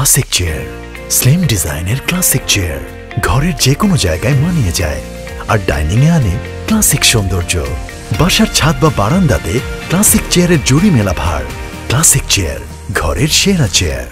Classic chair, slim ডিজাইনের classic chair ঘরের যে কোনো জায়গায় মানিয়ে যায় আর ডাইনিং এ আনে ক্লাসিক সৌন্দর্য। বাসার ছাদ বা বারান্দাতে ক্লাসিক চেয়ারের জুড়ি মেলা ভার। ক্লাসিক চেয়ার ঘরের সেরা চেয়ার।